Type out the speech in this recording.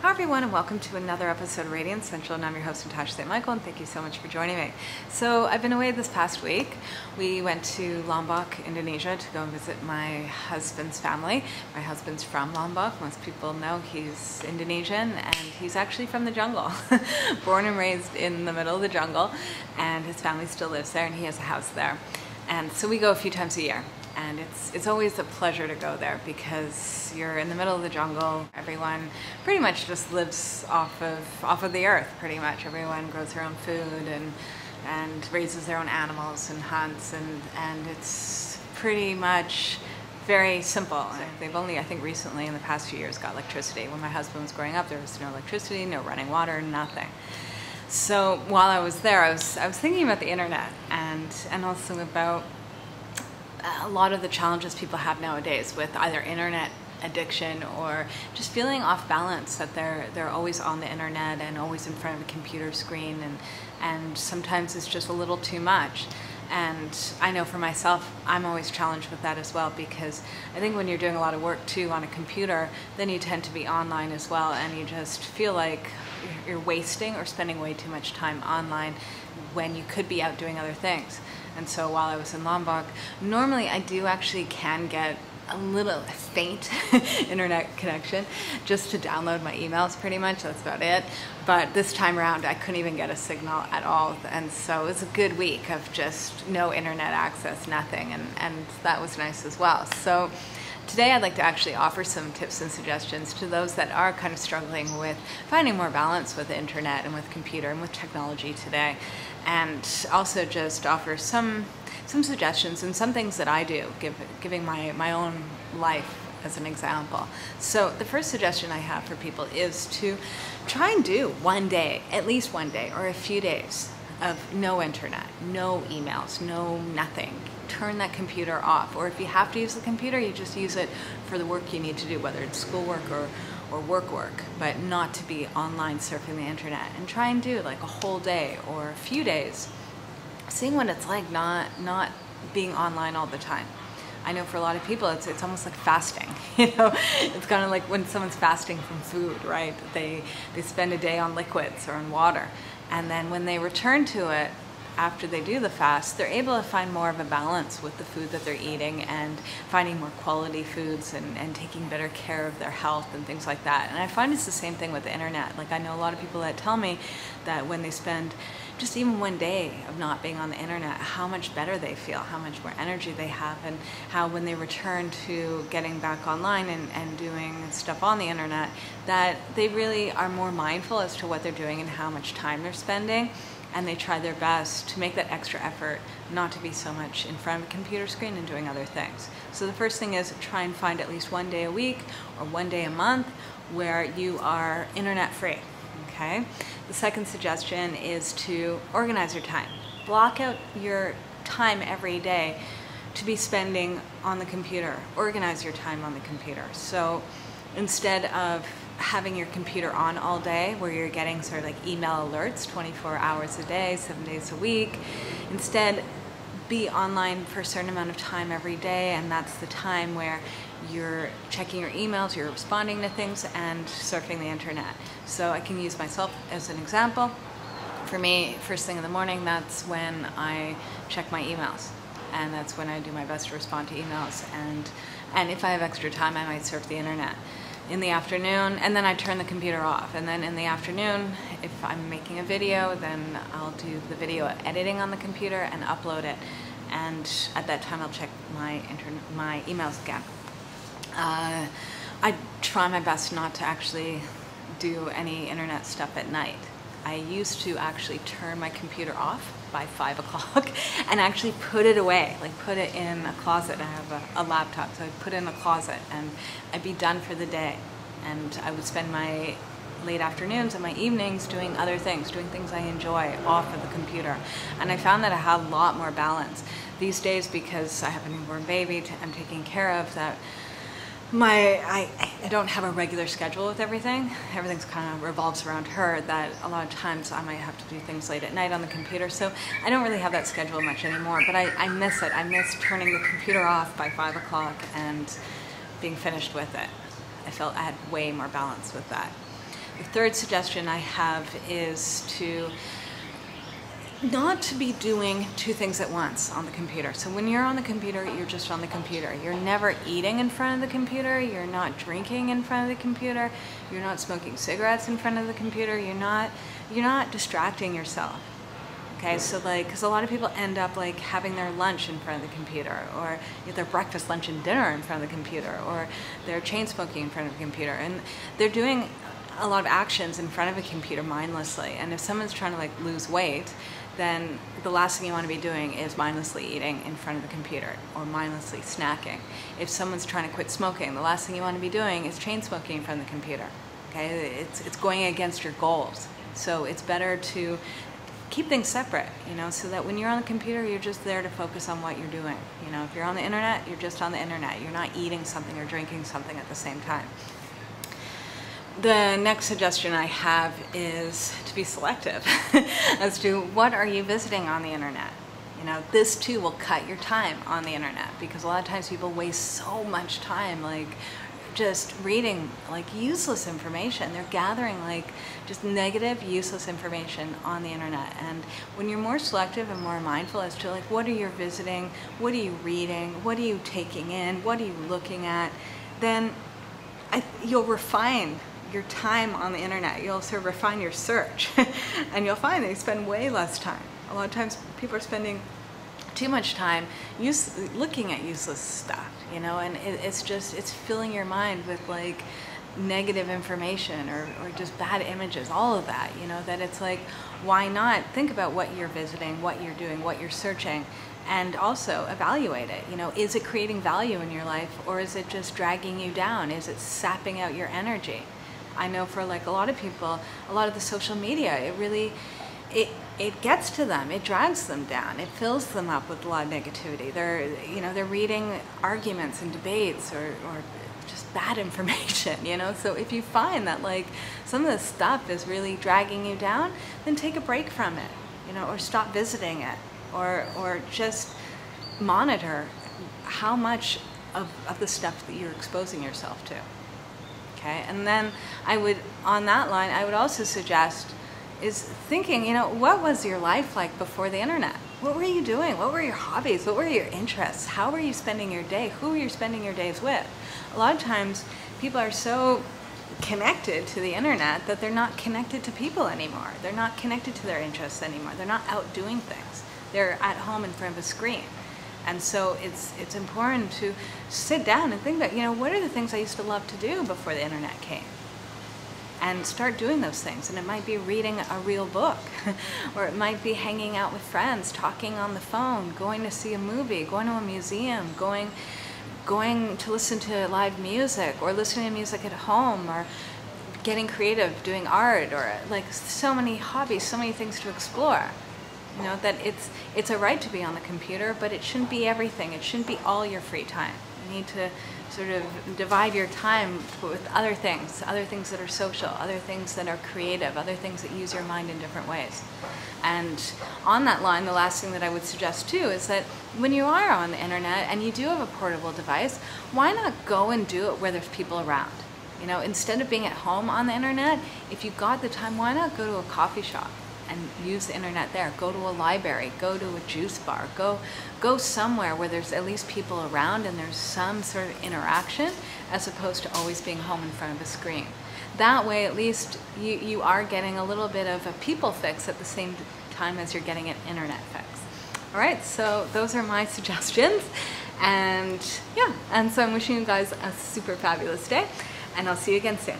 Hi everyone, and welcome to another episode of Radiance Central, and I'm your host Natasha St. Michael, and thank you so much for joining me. So I've been away this past week. We went to Lombok, Indonesia to go and visit my husband's family. My husband's from Lombok. Most people know he's Indonesian, and he's actually from the jungle. Born and raised in the middle of the jungle, and his family still lives there, and he has a house there. And so we go a few times a year. And it's always a pleasure to go there because you're in the middle of the jungle. Everyone pretty much just lives off of the earth, pretty much. Everyone grows their own food and raises their own animals and hunts, and it's pretty much very simple. They've only, I think recently in the past few years, got electricity. When my husband was growing up, there was no electricity, no running water, nothing. So while I was there, I was thinking about the internet and also about a lot of the challenges people have nowadays with either internet addiction or just feeling off balance, that they're always on the internet and always in front of a computer screen, and sometimes it's just a little too much. And I know for myself, I'm always challenged with that as well, because I think when you're doing a lot of work too on a computer, then you tend to be online as well, and you just feel like you're wasting or spending way too much time online when you could be out doing other things. And so while I was in Lombok, normally I do actually can get a faint internet connection just to download my emails, pretty much. That's about it. But this time around, I couldn't even get a signal at all. And so it was a good week of just no internet access, nothing. And that was nice as well. So today I'd like to actually offer some tips and suggestions to those that are kind of struggling with finding more balance with the internet and with computer and with technology today, and also just offer some suggestions and some things that I do, giving my own life as an example. So the first suggestion I have for people is to try and do one day, at least one day or a few days of no internet, no emails, no nothing. Turn that computer off, or if you have to use the computer, you just use it for the work you need to do, whether it's schoolwork or work, but not to be online surfing the internet. And try and do like a whole day or a few days, seeing what it's like not being online all the time. I know for a lot of people, it's almost like fasting. You know, it's kind of like when someone's fasting from food, right? They spend a day on liquids or on water, and then when they return to it after they do the fast, they're able to find more of a balance with the food that they're eating and finding more quality foods and taking better care of their health and things like that. And I find it's the same thing with the internet. Like, I know a lot of people that tell me that when they spend just even one day of not being on the internet, how much better they feel, how much more energy they have, and how when they return to getting back online and doing stuff on the internet, that they really are more mindful as to what they're doing and how much time they're spending. And they try their best to make that extra effort not to be so much in front of a computer screen and doing other things. So the first thing is try and find at least one day a week or one day a month where you are internet free, okay? The second suggestion is to organize your time. Block out your time every day to be spending on the computer. Organize your time on the computer. So instead of having your computer on all day, where you're getting sort of like email alerts 24 hours a day, 7 days a week, instead be online for a certain amount of time every day, and that's the time where you're checking your emails, you're responding to things, and surfing the internet. So I can use myself as an example. For me, first thing in the morning, that's when I check my emails, and that's when I do my best to respond to emails, and if I have extra time, I might surf the internet. In the afternoon, and then I turn the computer off, and then in the afternoon, if I'm making a video, then I'll do the video editing on the computer and upload it, and at that time I'll check my emails again. I try my best not to actually do any internet stuff at night. I used to actually turn my computer off by 5 o'clock and actually put it away, like put it in a closet. I have a laptop, so I'd put it in a closet and I'd be done for the day, and I would spend my late afternoons and my evenings doing other things, doing things I enjoy off of the computer. And I found that I had a lot more balance these days, because I have a newborn baby I'm taking care of, that I don't have a regular schedule with everything. Everything's kind of revolves around her, that a lot of times I might have to do things late at night on the computer, so I don't really have that schedule much anymore, but I miss it. I miss turning the computer off by 5 o'clock and being finished with it. I felt I had way more balance with that. third suggestion I have is to not to be doing two things at once on the computer. So when you're on the computer, you're just on the computer. You're never eating in front of the computer. You're not drinking in front of the computer. You're not smoking cigarettes in front of the computer. You're not distracting yourself. Okay, so like, because a lot of people end up like having their lunch in front of the computer, or their breakfast, lunch, and dinner in front of the computer, or they're chain smoking in front of the computer, and they're doing a lot of actions in front of a computer mindlessly. And if someone's trying to like lose weight, then the last thing you want to be doing is mindlessly eating in front of the computer or mindlessly snacking. If someone's trying to quit smoking, the last thing you want to be doing is chain smoking in front of the computer. Okay, it's going against your goals. So it's better to keep things separate, you know, so that when you're on the computer, you're just there to focus on what you're doing. You know, if you're on the internet, you're just on the internet. You're not eating something or drinking something at the same time. The next suggestion I have is to be selective as to what are you visiting on the internet. You know, this too will cut your time on the internet, because a lot of times people waste so much time like just reading like useless information. They're gathering like just negative, useless information on the internet. And when you're more selective and more mindful as to like what are you visiting, what are you reading, what are you taking in, what are you looking at, then you'll refine your time on the internet. You'll also refine your search and you'll find that you spend way less time. A lot of times people are spending too much time looking at useless stuff, you know, and it's filling your mind with like negative information or just bad images, all of that, you know, that it's like, why not think about what you're visiting, what you're doing, what you're searching, and also evaluate it. You know, is it creating value in your life, or is it just dragging you down? Is it sapping out your energy? I know for like a lot of people, a lot of the social media, it really, it gets to them, it drags them down, it fills them up with a lot of negativity. They're reading arguments and debates or just bad information, you know? So if you find that like some of this stuff is really dragging you down, then take a break from it, you know, or stop visiting it, or just monitor how much of the stuff that you're exposing yourself to. Okay, and then on that line, I would also suggest is thinking, you know, what was your life like before the internet? What were you doing? What were your hobbies? What were your interests? How were you spending your day? Who were you spending your days with? A lot of times people are so connected to the internet that they're not connected to people anymore. They're not connected to their interests anymore. They're not out doing things. They're at home in front of a screen. And so it's important to sit down and think about, you know, what are the things I used to love to do before the internet came? And start doing those things. And it might be reading a real book, or it might be hanging out with friends, talking on the phone, going to see a movie, going to a museum, going to listen to live music, or listening to music at home, or getting creative, doing art, or like so many hobbies, so many things to explore. You know, that it's a right to be on the computer, but it shouldn't be everything. It shouldn't be all your free time. You need to sort of divide your time with other things that are social, other things that are creative, other things that use your mind in different ways. And on that line, the last thing that I would suggest too is that when you are on the internet and you do have a portable device, why not go and do it where there's people around? You know, instead of being at home on the internet, if you got the time, why not go to a coffee shop and use the internet there? Go to a library, go to a juice bar, go somewhere where there's at least people around and there's some sort of interaction, as opposed to always being home in front of a screen. That way, at least you are getting a little bit of a people fix at the same time as you're getting an internet fix. All right, so those are my suggestions. And yeah, and so I'm wishing you guys a super fabulous day, and I'll see you again soon.